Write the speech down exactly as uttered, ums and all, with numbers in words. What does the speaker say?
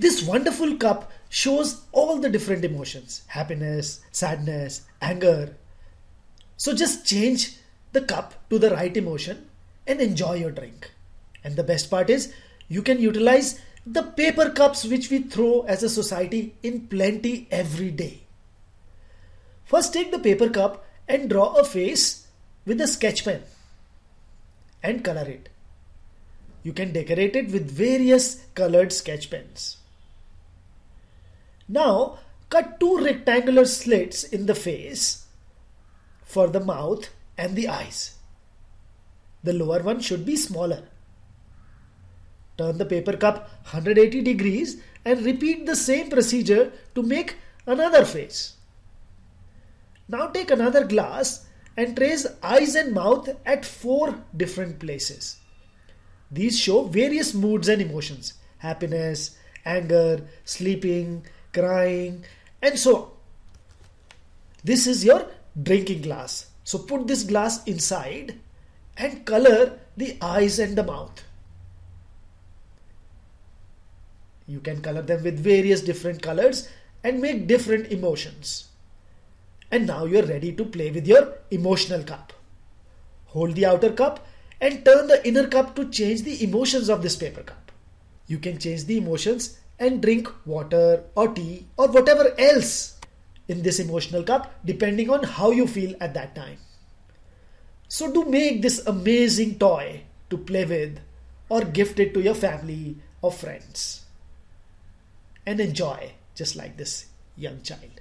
This wonderful cup shows all the different emotions, happiness, sadness, anger. So just change the cup to the right emotion and enjoy your drink. And the best part is you can utilize the paper cups which we throw as a society in plenty every day. First, take the paper cup and draw a face with a sketch pen and color it. You can decorate it with various colored sketch pens. Now, cut two rectangular slits in the face for the mouth and the eyes. The lower one should be smaller. Turn the paper cup one hundred eighty degrees and repeat the same procedure to make another face. Now take another glass and trace eyes and mouth at four different places. These show various moods and emotions: happiness, anger, sleeping, crying, and so on. This is your drinking glass. So put this glass inside and color the eyes and the mouth. You can color them with various different colors and make different emotions. And now you're ready to play with your emotional cup. Hold the outer cup and turn the inner cup to change the emotions of this paper cup. You can change the emotions and drink water or tea or whatever else in this emotional cup depending on how you feel at that time. So do make this amazing toy to play with or gift it to your family or friends and enjoy just like this young child.